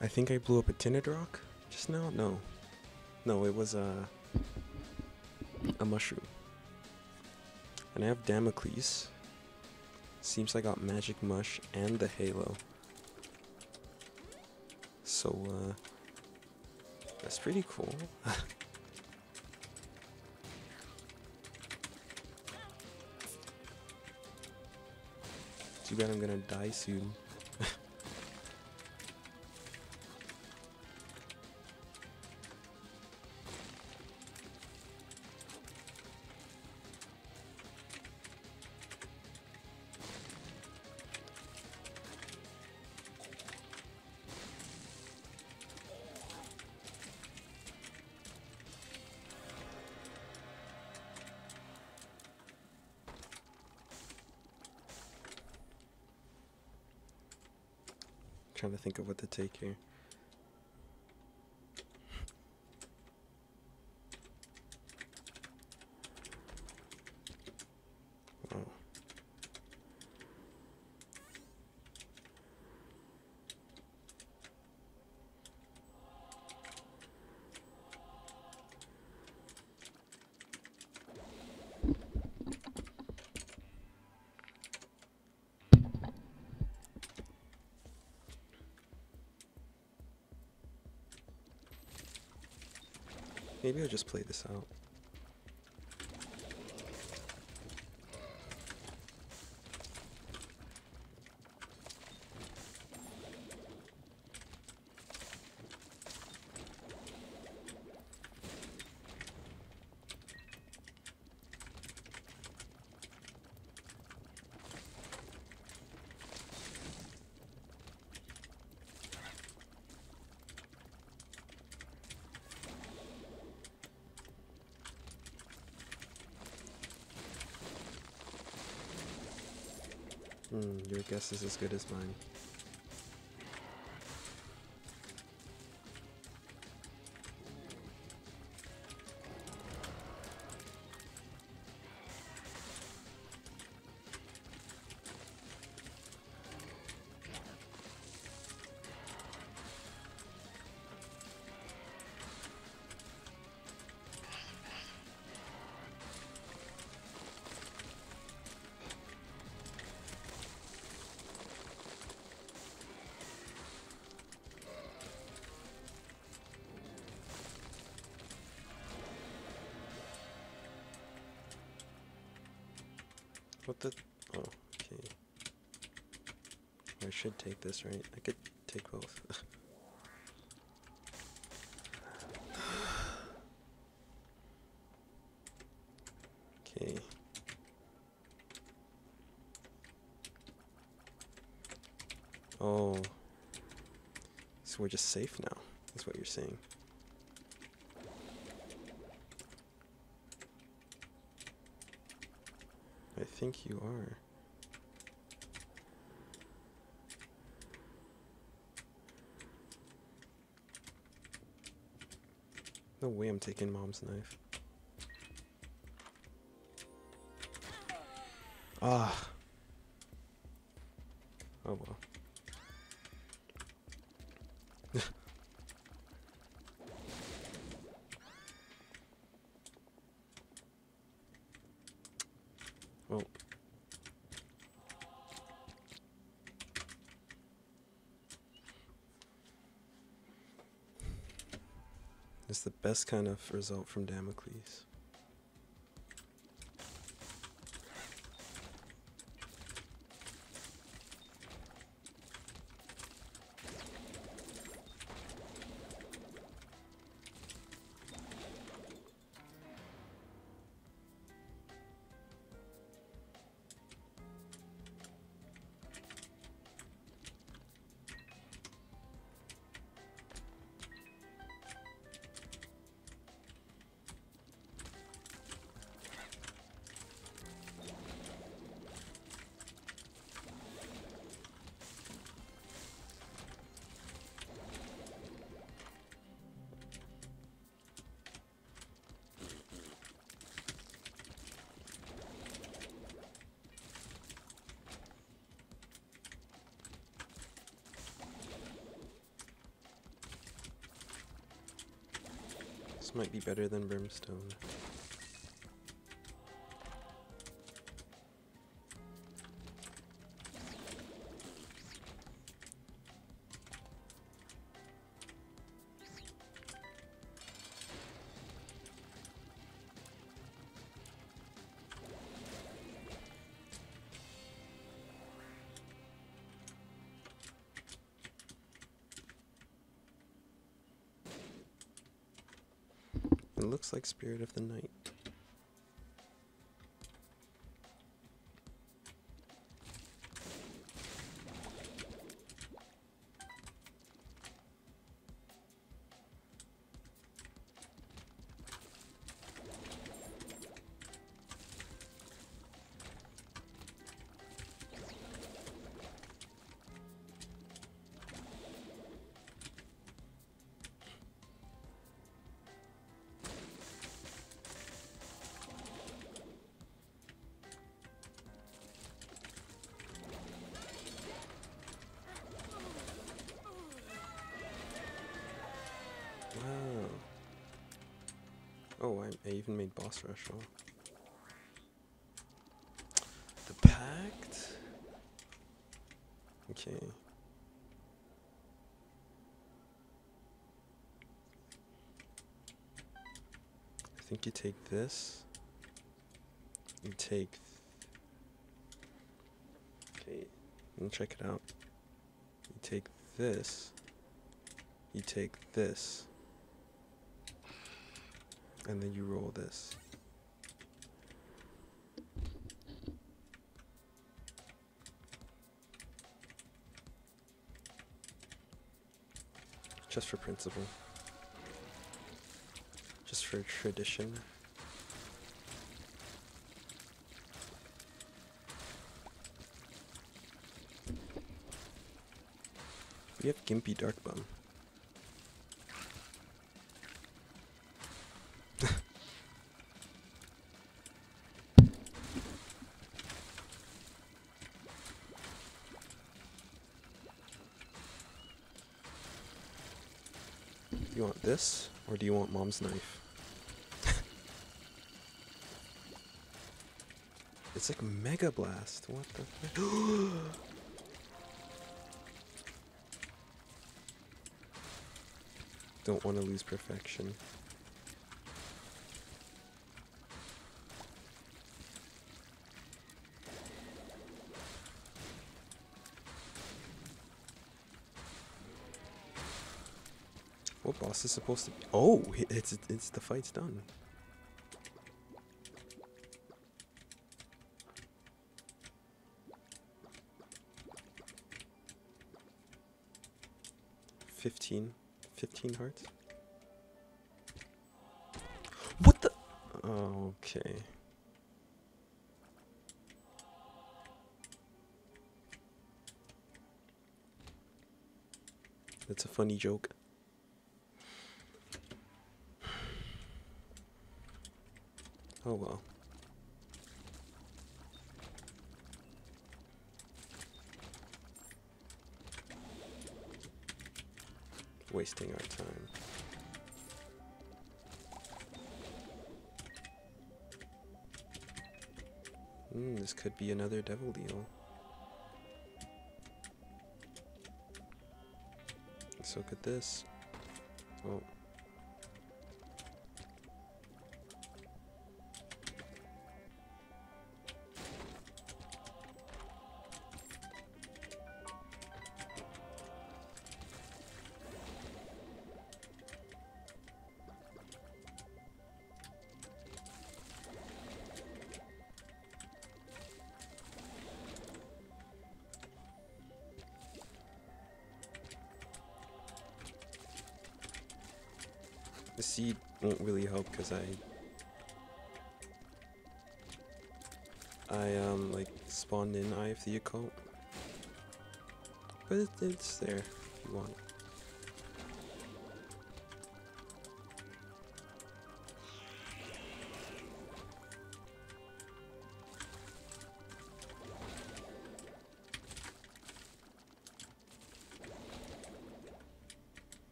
I think I blew up a tinted rock just now. No, it was a mushroom. And I have Damocles. Seems I got magic mush and the halo. So that's pretty cool. Too bad I'm gonna die soon. Trying to think of what to take here. Wow. Maybe I'll just play this out. Your guess is as good as mine. What the? Oh, okay. I should take this, right? I could take both. Okay. Oh. So we're just safe now, is what you're saying. I think you are. No way I'm taking mom's knife. Ah. Oh well. It's the best kind of result from Damocles. might be better than Brimstone. It looks like Spirit of the Night. Oh, I even made boss rush roll. The Pact? Okay. I think you take this. You take... Okay, and check it out. You take this. You take this. And then you roll this. Just for principle. Just for tradition. We have Gimpy Dartbomb. Do you want this, or do you want Mom's knife? It's like Mega Blast. What the heck? Don't want to lose perfection. What boss is supposed to be? Oh, it's the fight's done. Fifteen hearts. What the? Okay. That's a funny joke. Oh well. Wasting our time. This could be another devil deal. Let's look at this. Oh. The seed won't really help because I like spawned in Eye of the Occult, but it's there if you want it.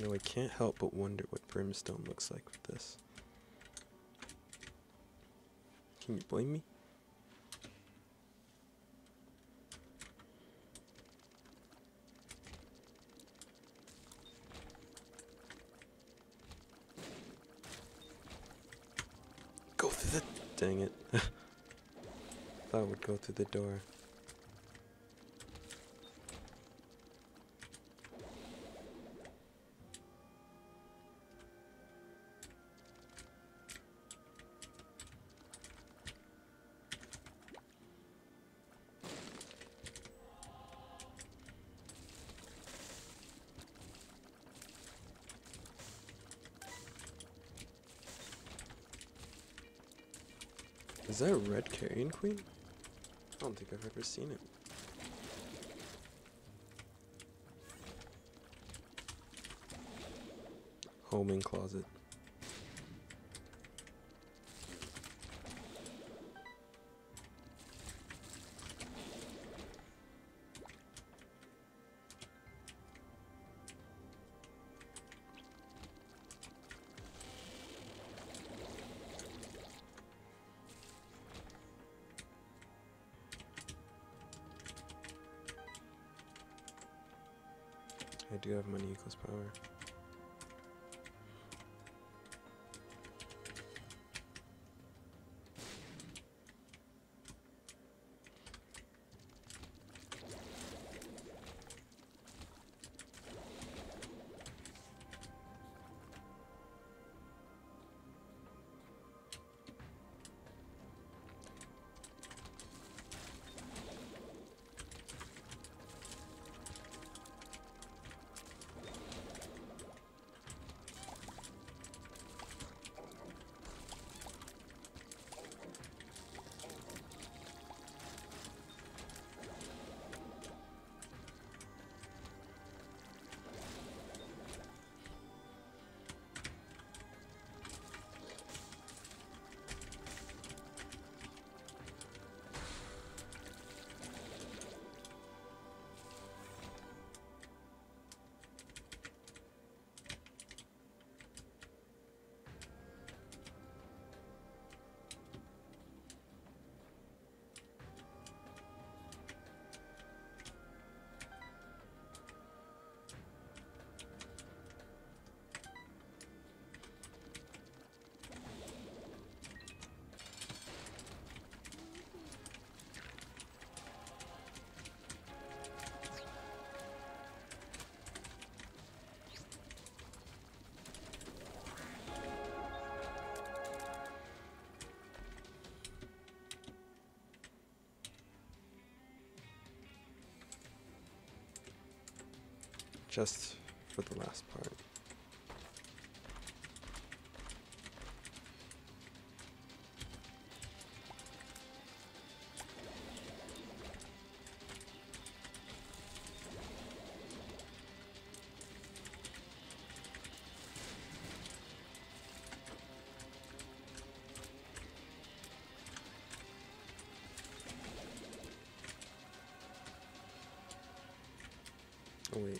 You know, I can't help but wonder what Brimstone looks like with this. Can you blame me? Go through the... Dang it. Thought I would go through the door. Is that a red carrion queen? I don't think I've ever seen it. Homing closet. I do have money equals power. Just for the last part. Oh wait.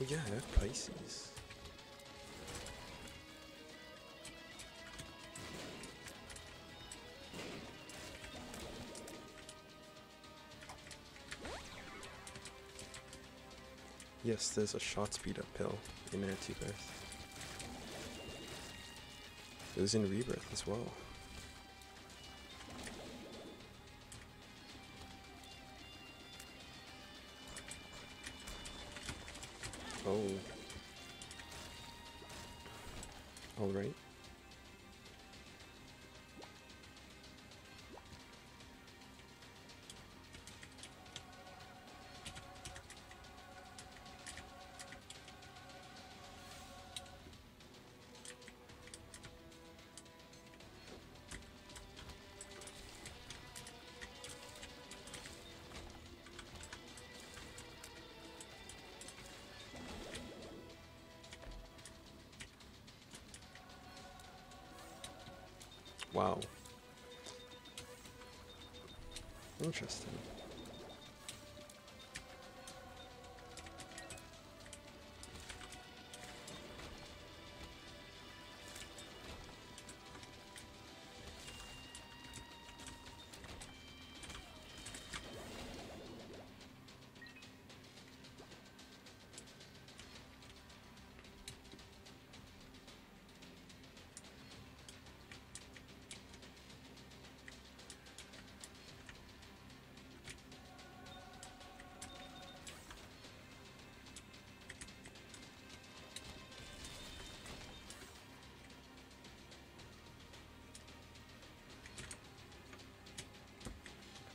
Oh yeah, I have Pisces. Yes, there's a shot speed up pill in Rebirth. It was in Rebirth as well. Oh. All right. Wow. Interesting.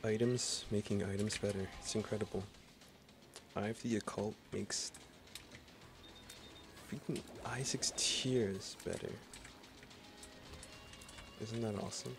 Items making items better. It's incredible. Eye of the Occult makes freaking Isaac's tears better. Isn't that awesome?